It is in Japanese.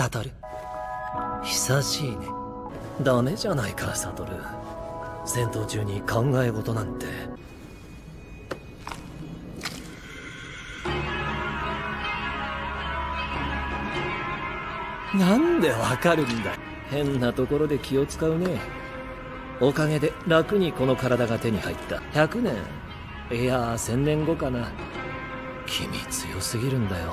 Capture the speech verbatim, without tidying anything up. サトル。久しいね。ダメじゃないか、サトル。戦闘中に考え事なんて。なんでわかるんだ。変なところで気を使うね。おかげで楽にこの体が手に入った。ひゃくねん、いやせんねんごかな。君強すぎるんだよ。